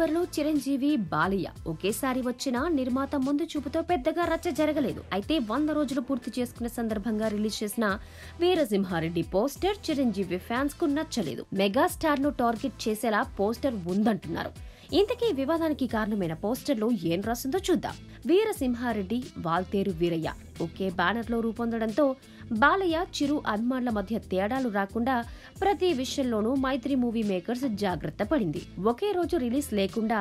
యూట్యూబర్లు చిరంజీవి బాలయ్య ఒకేసారి వచ్చిన నిర్మాత ముందు చూపుతో పెద్దగా రచ్చ జరగలేదు. అయితే 100 రోజులు పూర్తి చేసుకున్న సందర్భంగా రిలీజ్ చేసిన వీరసింహారెడ్డి పోస్టర్ చిరంజీవి ఫ్యాన్స్ కు నచ్చలేదు. మెగా స్టార్ ను టార్గెట్ చేసేలా పోస్టర్ ఉందంటున్నారు. ఇంతకీ వివాదానికి కారణమైన పోస్టర్లో ఏం రాసిందో చూద్దాం. వీరసింహారెడ్డి వాల్తేరు వీరయ్య ఒకే బ్యానర్లో రూపొందడంతో బాలయ్య చిరు అభిమానుల మధ్య తేడాలు రాకుండా ప్రతి విషయంలోనూ మైత్రి మూవీ మేకర్స్ జాగ్రత్త పడింది. ఒకే రోజు రిలీజ్ లేకుండా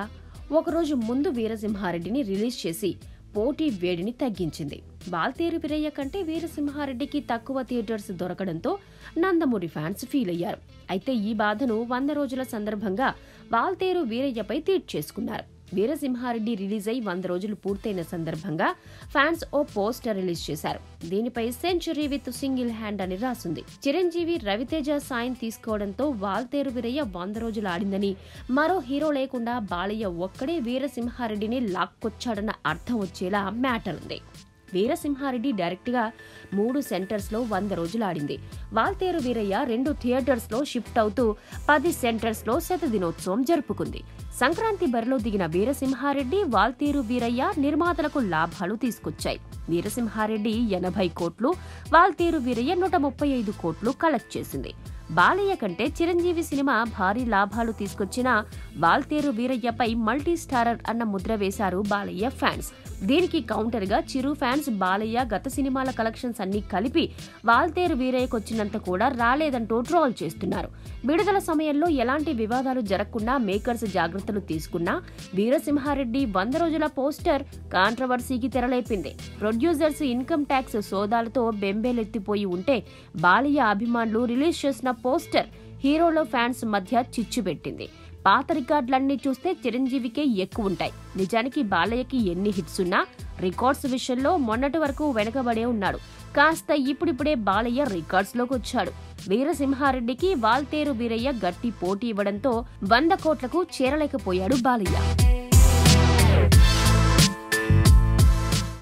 ఒకరోజు ముందు వీరసింహారెడ్డిని రిలీజ్ చేసి పోటీ వేడిని తగ్గించింది. వాల్తేరు వీరయ్య కంటే వీరసింహారెడ్డికి తక్కువ థియేటర్స్ దొరకడంతో నందమూరి ఫ్యాన్స్ ఫీల్ అయ్యారు. అయితే ఈ బాధను 100 రోజుల సందర్భంగా వాల్తేరు వీరయ్యపై తీర్చేసుకున్నారు. వీరసింహారెడ్డి రిలీజ్ అయి 100 రోజులు పూర్తయిన సందర్భంగా ఫ్యాన్స్ ఓ పోస్టర్ రిలీజ్ చేశారు. దీనిపై సెంచరీ విత్ సింగిల్ హ్యాండ్ అని రాసింది. చిరంజీవి రవితేజ సాయం తీసుకోవడంతో వాల్తేరు వీరయ్య 100 రోజులు ఆడిందని, మరో హీరో లేకుండా బాలయ్య ఒక్కడే వీరసింహారెడ్డిని లాక్కొచ్చాడన్న అర్థం వచ్చేలా మ్యాటర్ ఉంది. వీరసింహారెడ్డి డైరెక్ట్ గా 3 సెంటర్స్ లో 100 రోజులు ఆడింది. వాల్తేరు వీరయ్య 2 థియేటర్స్ లో షిఫ్ట్ అవుతూ 10 సెంటర్స్ లో శతదినోత్సవం జరుపుకుంది. సంక్రాంతి బరిలో దిగిన వీరసింహారెడ్డి వాల్తేరు వీరయ్య నిర్మాతలకు లాభాలు తీసుకొచ్చాయి. వీరసింహారెడ్డి 80 కోట్లు, వాల్తేరు వీరయ్య 135 కోట్లు కలెక్ట్ చేసింది. బాలయ్య కంటే చిరంజీవి సినిమా భారీ లాభాలు తీసుకొచ్చిన వాల్తేరు వీరయ్యపై మల్టీ స్టారర్ అన్న ముద్ర వేశారు బాలయ్య ఫ్యాన్స్. దీనికి కౌంటర్ గా చిరు ఫ్యాన్స్ బాలయ్య గత సినిమాల కలెక్షన్స్ అన్ని కలిపి వాల్తేరు వీరయ్యకొచ్చినంత కూడా రాలేదంటూ ట్రోల్ చేస్తున్నారు. విడుదల సమయంలో ఎలాంటి వివాదాలు జరగకుండా మేకర్స్ జాగ్రత్తలు తీసుకున్నా వీరసింహారెడ్డి 100 రోజుల పోస్టర్ కాంట్రవర్సీకి తెరలేపింది. ప్రొడ్యూసర్స్ ఇన్కమ్ ట్యాక్స్ సోదాలతో బెంబేలెత్తిపోయి ఉంటే బాలయ్య అభిమానులు రిలీజ్ చేసిన పోస్టర్ హీరోల ఫ్యాన్స్ మధ్య చిచ్చు పెట్టింది. పాత రికార్డులన్నీ చూస్తే చిరంజీవికే ఎక్కువ ఉంటాయి. నిజానికి బాలయ్యకి ఎన్ని హిట్స్ ఉన్నా రికార్డ్స్ విషయంలో మొన్నటి వరకు వెనకబడే ఉన్నాడు. కాస్త ఇప్పుడిప్పుడే బాలయ్య రికార్డ్స్ లోకి వచ్చాడు. వీరసింహారెడ్డికి వాల్తేరు వీరయ్య గట్టి పోటీ ఇవ్వడంతో 100 కోట్లకు చేరలేకపోయాడు బాలయ్య.